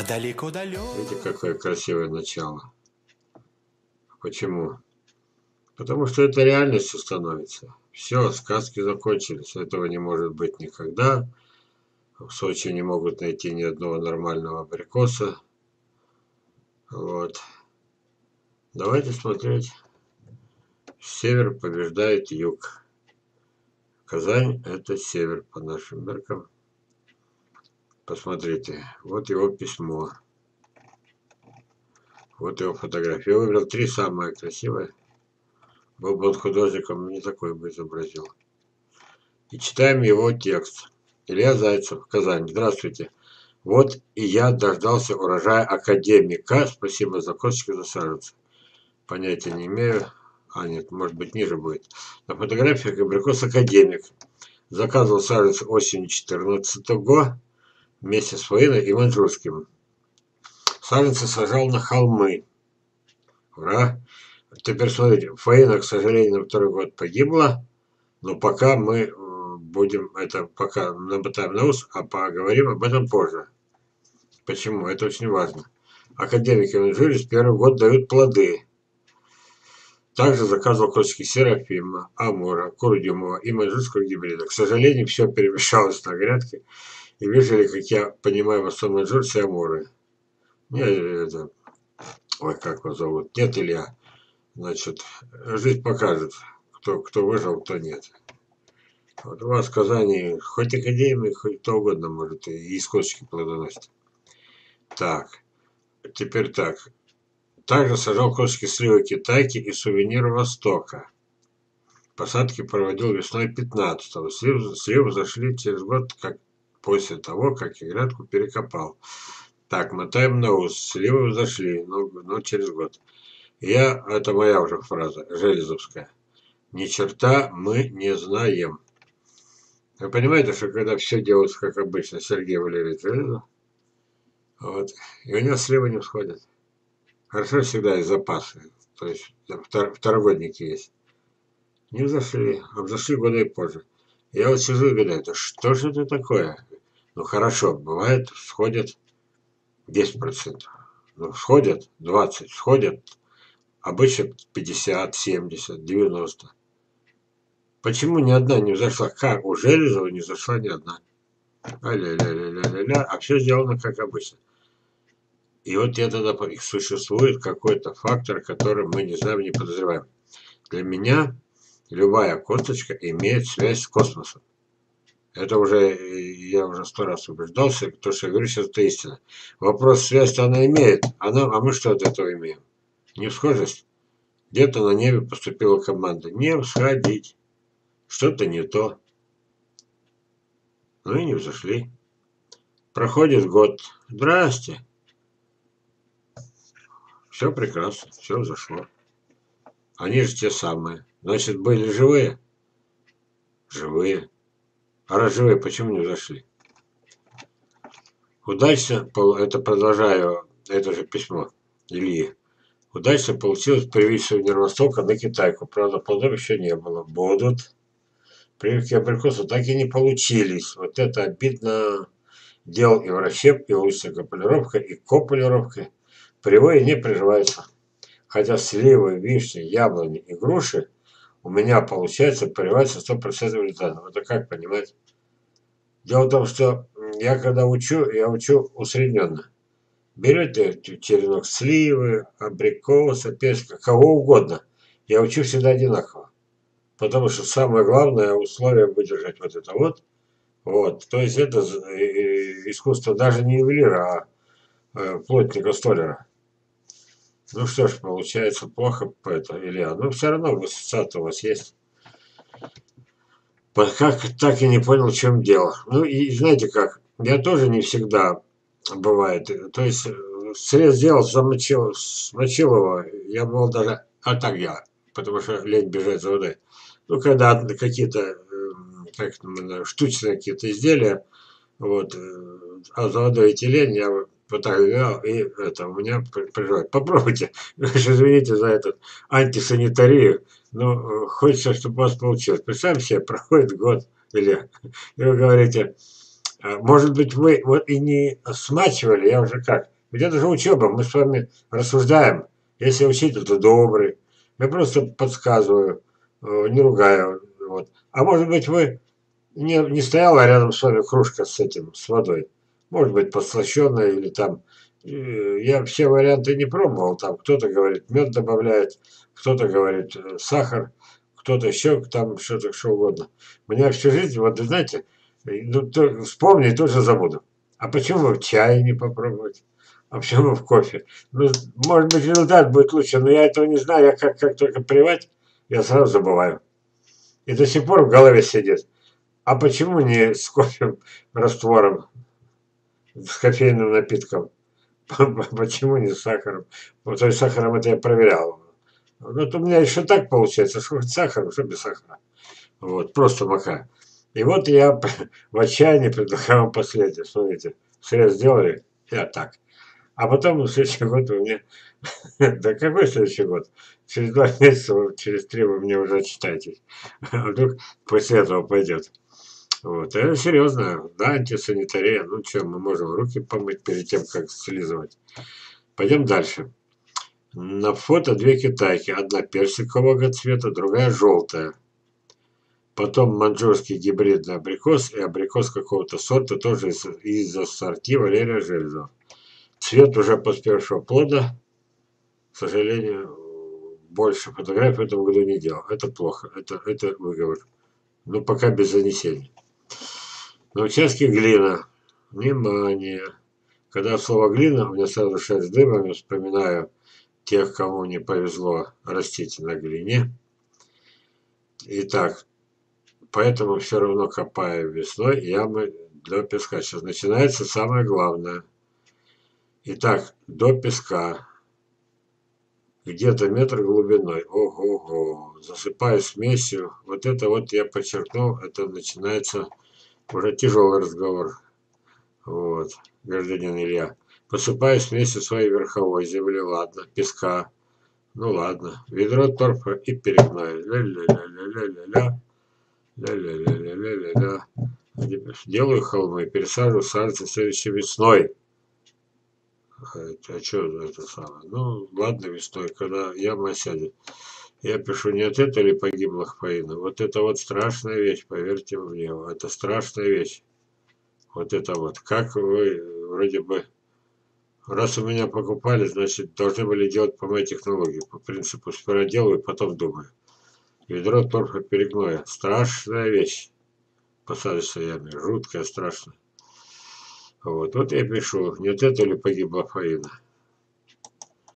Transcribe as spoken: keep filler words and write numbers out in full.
А далеко-далеко. Видите, какое красивое начало. Почему? Потому что это реальностью становится. Все, сказки закончились. Этого не может быть никогда. В Сочи не могут найти ни одного нормального абрикоса. Вот. Давайте смотреть. Север побеждает юг. Казань – это север по нашим меркам. Посмотрите. Вот его письмо. Вот его фотография. Я выбрал три самые красивые. Был бы он художником, но не такой бы изобразил. И читаем его текст. Илья Зайцев, Казань. Здравствуйте. Вот и я дождался урожая Академика. Спасибо за косточки, за саженцы. Понятия не имею. А, нет, может быть, ниже будет. На фотографиях абрикос Академик. Заказывал саженцы осенью четырнадцатого вместе с Фаиной и Манжурским. Саженцы сажал на холмы. Ура! Теперь смотрите, Фаина, к сожалению, на второй год погибла, но пока мы будем это, пока намотаем на ус, а поговорим об этом позже. Почему? Это очень важно. Академики Манжури с первого года дают плоды. Также заказывал косики Серафима, Амура, Курдюмова и Манжурского гибрида. К сожалению, все перемешалось на грядке, и видели, как я понимаю, в основном манжурцы и Амуры. Нет, это... Ой, как его зовут? Нет, Илья. Значит, жизнь покажет, кто, кто выжил, кто нет. Вот у вас в Казани хоть академик, хоть кто угодно может, и из косточки плодоносит. Так, теперь так. Также сажал косточки сливы Китайки и сувениры Востока. Посадки проводил весной пятнадцатого. Сливы, сливы зашли через год, как после того, как я грядку перекопал. Так, мотаем на ус. Сливы зашли, но, но через год. Я, это моя уже фраза, Железовская. Ни черта мы не знаем. Вы понимаете, что когда все делается как обычно, Сергей Валерьевич Железов, вот, и у него сливы не всходят. Хорошо, всегда есть запасы, то есть второгодники есть. Не взошли, а взошли года и позже. Я вот сижу и гадаю, да что же это такое? Ну хорошо, бывает, всходят десять процентов, ну всходят двадцать процентов, всходят. Обычно пятьдесят, семьдесят, девяносто. Почему ни одна не взошла? Как у Железова не зашла ни одна? А-ля-ля-ля-ля-ля-ля. А все сделано как обычно. И вот я тогда... Существует какой-то фактор, который мы не знаем, не подозреваем. Для меня любая косточка имеет связь с космосом. Это уже... Я уже сто раз убеждался. То, что я говорю, сейчас это истина. Вопрос, связь-то она имеет. Она, а мы что от этого имеем? Не схожесть. Где-то на небе поступила команда. Не всходить. Что-то не то. Ну и не взошли. Проходит год. Здрасте. Все прекрасно. Все взошло. Они же те самые. Значит, были живые? Живые. А раз живые, почему не взошли? Удачно, это продолжаю, это же письмо Ильи. Удачно получилось привить сувенир Востока на Китайку. Правда, плодов еще не было. Будут. Прививки абрикосов так и не получились. Вот это обидно. Делал и вращеп, и уличная кополировка, и кополировка. Привои не приживаются. Хотя сливы, вишни, яблони и груши у меня получается прививаться сто процентов результатом. Это как понимать? Дело в том, что я когда учу, я учу усредненно. Берете черенок сливы, абрикоса, персика, кого угодно. Я учу всегда одинаково. Потому что самое главное условие выдержать вот это вот. Вот. То есть это искусство даже не ювелира, а плотника-столяра. Ну что ж, получается плохо, это, Илья. Но все равно высота-то у вас есть. Как, так и не понял, в чем дело. Ну и знаете как, я тоже не всегда... Бывает. То есть срез сделал, замочил, смочил его. Я был даже... А так я. Потому что лень бежать за водой. Ну, когда какие-то как, штучные какие-то изделия, вот, а за водой идти лень, я вот так взял, и это у меня приживает. Попробуйте. Извините за этот антисанитарию. Но хочется, чтобы у вас получилось. Представьте себе, проходит год или... И вы говорите... Может быть, вы вот и не смачивали, я уже как. Ведь это же учеба, мы с вами рассуждаем. Если учитель, то добрый. Я просто подсказываю, не ругаю. Вот. А может быть, вы не, не стояла рядом с вами кружка с этим, с водой. Может быть, подслащенная или там. Я все варианты не пробовал. Там кто-то говорит, мед добавляет, кто-то говорит, сахар, кто-то еще там что-то, что угодно. У меня всю жизнь, вот знаете, ну, вспомни и тут же забуду. А почему в чае не попробовать? А почему в кофе? Ну, может быть, результат будет лучше, но я этого не знаю. Я как, как только плевать, я сразу забываю. И до сих пор в голове сидит. А почему не с кофе раствором, с кофейным напитком? Почему не с сахаром? Вот, то есть сахаром это я проверял. Вот у меня еще так получается, что с сахаром, что без сахара. Вот, просто мука. И вот я в отчаянии предлагаю вам последнее. Смотрите, срез сделали, я так. А потом, ну, следующий год у меня... Да какой следующий год? Через два месяца, через три вы мне уже отчитаетесь. Вдруг после этого пойдет. Вот. Это серьезно. Да, антисанитария. Ну, что, мы можем руки помыть перед тем, как слизывать. Пойдем дальше. На фото две китайки. Одна персикового цвета, другая желтая. Потом манжурский гибридный абрикос и абрикос какого-то сорта, тоже из-за сорти Валерия Железова. Цвет уже поспевшего плода. К сожалению, больше фотографий в этом году не делал. Это плохо. Это, это выговор. Но пока без занесений. На участке глина. Внимание. Когда слово глина, у меня сразу шерсть дыбом. Я вспоминаю тех, кому не повезло растить на глине. Итак, поэтому все равно копаю весной ямы для песка. Сейчас начинается самое главное. Итак, до песка. Где-то метр глубиной. Ого-го. Засыпаю смесью. Вот это вот я подчеркнул. Это начинается уже тяжелый разговор. Вот, гражданин Илья. Посыпаю смесью своей верховой земли. Ладно, песка. Ну ладно. Ведро торфа и перегнаю. Ля-ля-ля-ля-ля-ля-ля. Ля-ля-ля-ля-ля-ля-ля. Делаю холмы. Пересажу сальцы следующей весной. А что это самое? Ну, ладно, весной, когда яма осядет. Я пишу, не от этого ли погибла Фаина? Вот это вот страшная вещь, поверьте мне. Это страшная вещь. Вот это вот. Как вы, вроде бы, раз у меня покупали, значит, должны были делать по моей технологии. По принципу, сперва делаю, потом думаю. Ведро торфа перегноя. Страшная вещь. Посадочная яме. Жуткая, страшная. Вот, вот я пишу, нет, это ли погибла Фаина?